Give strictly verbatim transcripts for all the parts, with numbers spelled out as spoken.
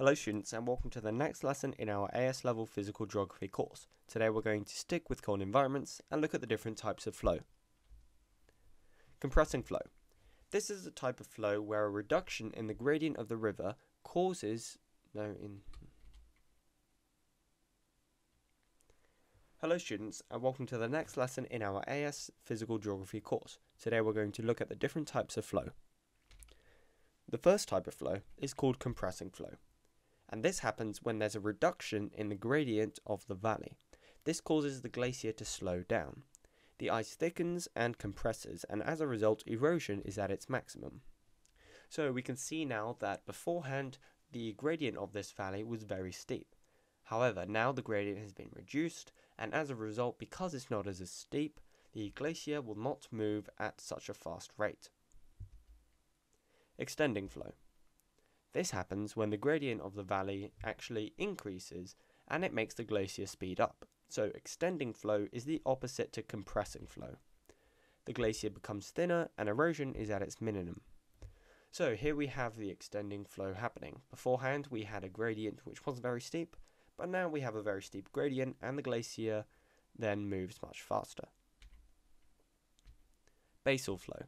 Hello students, and welcome to the next lesson in our A S Level Physical Geography course. Today we're going to stick with cold environments and look at the different types of flow. Compressing flow. This is a type of flow where a reduction in the gradient of the river causes no in Hello students, and welcome to the next lesson in our A S Physical Geography course. Today we're going to look at the different types of flow. The first type of flow is called compressing flow. And this happens when there's a reduction in the gradient of the valley. This causes the glacier to slow down. The ice thickens and compresses, and as a result, erosion is at its maximum. So we can see now that beforehand, the gradient of this valley was very steep. However, now the gradient has been reduced, and as a result, because it's not as steep, the glacier will not move at such a fast rate. Extending flow. This happens when the gradient of the valley actually increases and it makes the glacier speed up. So extending flow is the opposite to compressing flow. The glacier becomes thinner and erosion is at its minimum. So here we have the extending flow happening. Beforehand we had a gradient which was very steep, but now we have a very steep gradient and the glacier then moves much faster. Basal flow.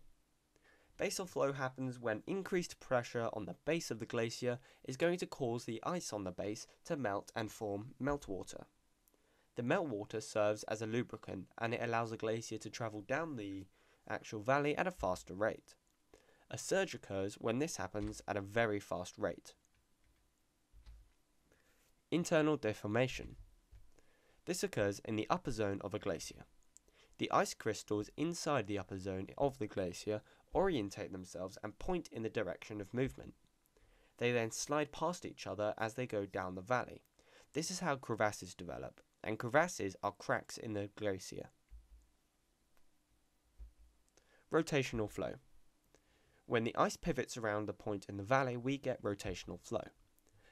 Basal flow happens when increased pressure on the base of the glacier is going to cause the ice on the base to melt and form meltwater. The meltwater serves as a lubricant and it allows the glacier to travel down the actual valley at a faster rate. A surge occurs when this happens at a very fast rate. Internal deformation. This occurs in the upper zone of a glacier. The ice crystals inside the upper zone of the glacier orientate themselves and point in the direction of movement. They then slide past each other as they go down the valley. This is how crevasses develop, and crevasses are cracks in the glacier. Rotational flow. When the ice pivots around the point in the valley, we get rotational flow.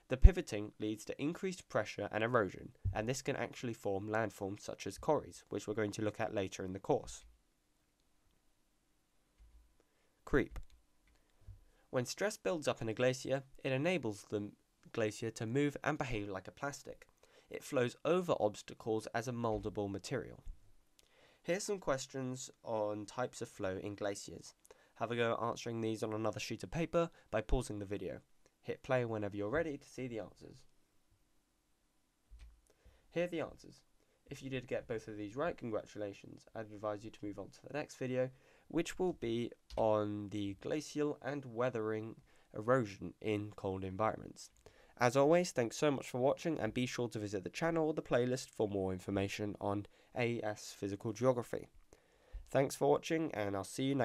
The pivoting leads to increased pressure and erosion, and this can actually form landforms such as quarries, which we're going to look at later in the course. Creep. When stress builds up in a glacier, it enables the glacier to move and behave like a plastic. It flows over obstacles as a moldable material. Here's some questions on types of flow in glaciers. Have a go at answering these on another sheet of paper by pausing the video. Hit play whenever you're ready to see the answers. Here are the answers. If you did get both of these right, congratulations. I'd advise you to move on to the next video, which will be on the glacial and weathering erosion in cold environments. As always, thanks so much for watching, and be sure to visit the channel or the playlist for more information on A S Physical Geography. Thanks for watching, and I'll see you next time.